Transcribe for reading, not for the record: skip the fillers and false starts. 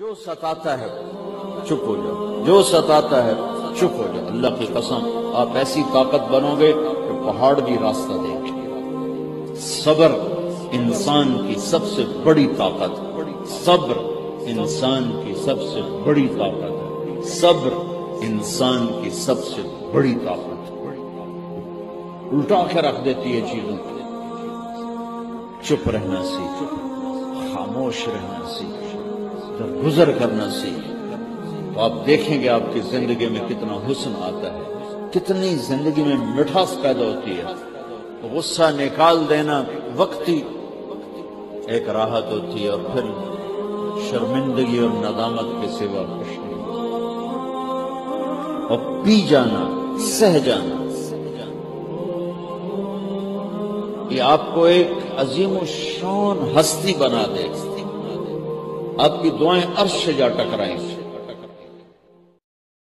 जो सताता है चुप हो जाओ, जो सताता है चुप हो जाओ। अल्लाह की कसम, आप ऐसी ताकत बनोगे कि पहाड़ भी रास्ता देंगे। सब्र इंसान की सबसे बड़ी ताकत है, सब्र इंसान की सबसे बड़ी ताकत है, सब्र इंसान की सबसे बड़ी ताकत है। उल्टा के रख देती है चीजों को। चुप रहना सीख, खामोश रहना सीख, गुजर करना सीख, तो आप देखेंगे आपकी जिंदगी में कितना हुस्न आता है, कितनी जिंदगी में मिठास पैदा होती है। तो गुस्सा निकाल देना वक्ती एक राहत होती है, और फिर शर्मिंदगी और नदामत के सिवा कुछ नहीं। और पी जाना, सह जाना, ये आपको एक अजीम शान हस्ती बना दे। आपकी दुआएं अर्श से जा टकराएंगी।